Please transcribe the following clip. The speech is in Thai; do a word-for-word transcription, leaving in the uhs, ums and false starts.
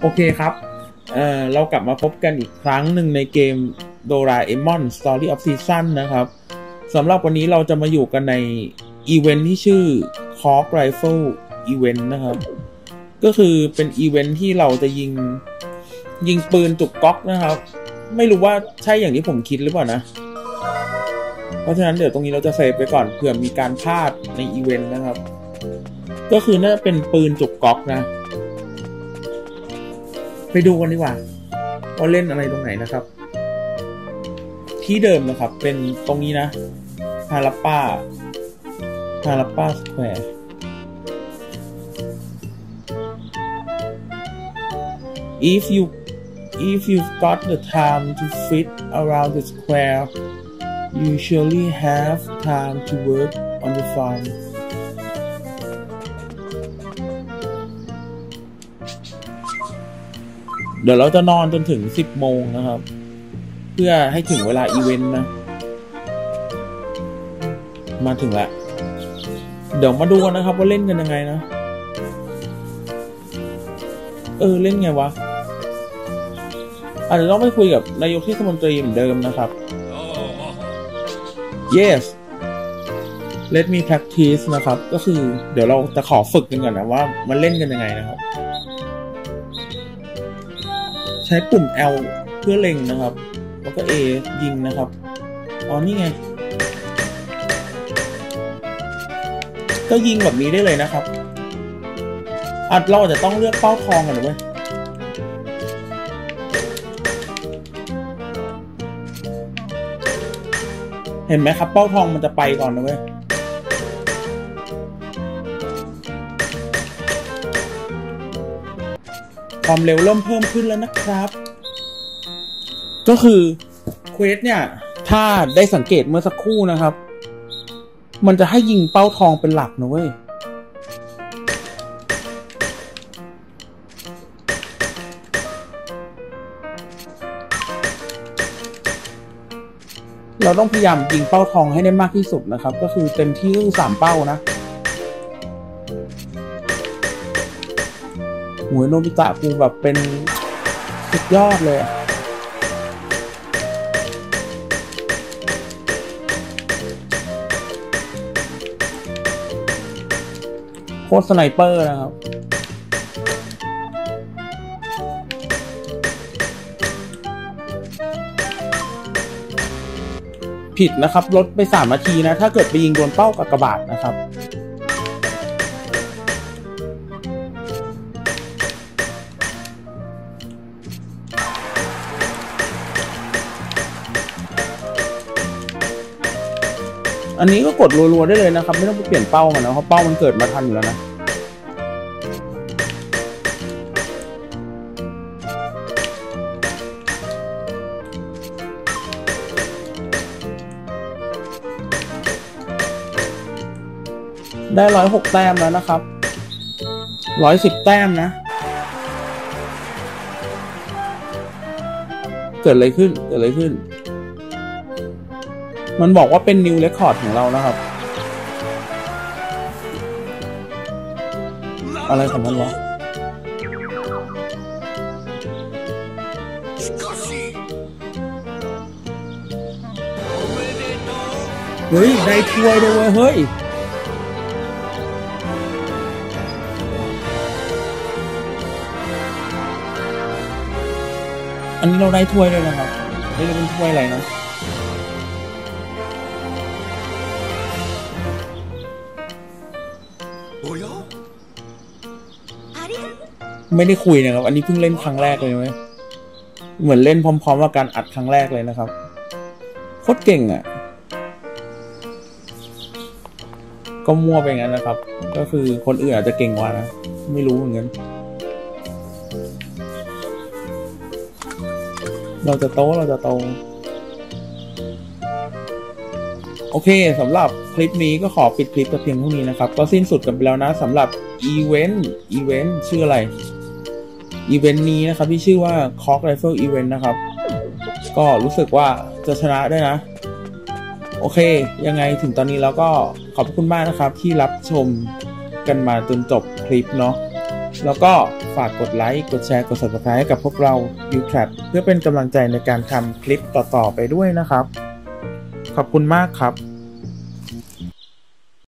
โอเคครับเอ่อเรากลับมาพบกันอีกครั้งหนึ่งในเกม Doraemon Story of Seasons นะครับสำหรับวันนี้เราจะมาอยู่กันในอีเวนท์ที่ชื่อ Cork Rifle Event นะครับก็คือเป็นอีเวนท์ที่เราจะยิงยิงปืนจุกก๊อกนะครับไม่รู้ว่าใช่อย่างที่ผมคิดหรือเปล่านะเพราะฉะนั้นเดี๋ยวตรงนี้เราจะเซฟไปก่อนเผื่อมีการพลาดในอีเวนต์นะครับก็คือน่าเป็นปืนจุกก๊อกนะไปดูกันดีกว่าว่าเล่นอะไรตรงไหนนะครับที่เดิมนะครับเป็นตรงนี้นะทาลป้าทาลป้าสแควร์If you if you've got the time to fit around the square, you surely have time to work on the farm. เดี๋ยวเราจะนอนจนถึงสิบโมงนะครับเพื่อให้ถึงเวลาอีเวนต์นะมาถึงละเดี๋ยวมาดูกันนะครับว่าเล่นกันยังไงนะเออเล่นไงวะอาจจะต้องไปคุยกับนายกเทศมนตรีเหมือนเดิมนะครับ yes let me practice นะครับก็คือเดี๋ยวเราจะขอฝึกกันก่อนนะว่ามันเล่นกันยังไงนะครับใช้ปุ่ม L เพื่อเล็งนะครับแล้วก็ A ยิงนะครับอ๋อนี่ไงก็ยิงแบบนี้ได้เลยนะครับอัดเราอาจจะต้องเลือกเป้าทองกันนะเว้ยเห็นไหมครับเป้าทองมันจะไปก่อนนะเว้ยความเร็วเริ่มเพิ่มขึ้นแล้วนะครับก็คือเควสเนี่ยถ้าได้สังเกตเมื่อสักครู่นะครับมันจะให้ยิงเป้าทองเป็นหลักนะเว้ยเราต้องพยายามยิงเป้าทองให้ได้มากที่สุดนะครับก็คือเต็มที่คือสามเป้านะหัวโนบิตะกูแบบเป็นสุดยอดเลยโคตรสไนเปอร์นะครับผิดนะครับลดไปสามนาทีนะถ้าเกิดไปยิงโดนเป้ากากบาทนะครับอันนี้ก็กดรัวๆได้เลยนะครับไม่ต้องไปเปลี่ยนเป้ามันนะเพราะเป้ามันเกิดมาทันอยู่แล้วนะได้ร้อยหกแต้มแล้วนะครับร้อยสิบแต้มนะเกิดอะไรขึ้นเกิดอะไรขึ้นมันบอกว่าเป็น new record ของเรานะครับอะไรของมันวะเฮ้ยได้ถ้วยด้วยเฮ้ยอันนี้เราได้ถ้วยเลยนะครับนี่เป็นถ้วยอะไรนะไม่ได้คุยนะครับอันนี้เพิ่งเล่นครั้งแรกเลยไหมเหมือนเล่นพร้อมๆกับการอัดครั้งแรกเลยนะครับโคตรเก่งอ่ะก็มั่วไปงั้นนะครับก็คือคนอื่นอาจจะเก่งกว่านะไม่รู้เหมือนกันเราจะโตเราจะโตโอเคสำหรับคลิปนี้ก็ขอปิดคลิปแต่เพียงเท่านี้นะครับก็สิ้นสุดกันไปแล้วนะสำหรับอีเวนต์อีเวนต์ชื่ออะไรอีเวนต์นี้นะครับที่ชื่อว่า Cork Rifle Event นะครับก็รู้สึกว่าจะชนะได้นะโอเคยังไงถึงตอนนี้แล้วก็ขอบคุณมากนะครับที่รับชมกันมาจนจบคลิปเนาะ แล้วก็ฝากกดไลค์กดแชร์กด ซับสไครบ์ ให้กับพวกเรา ยูแคป เพื่อเป็นกำลังใจในการทำคลิปต่อๆไปด้วยนะครับขอบคุณมากครับ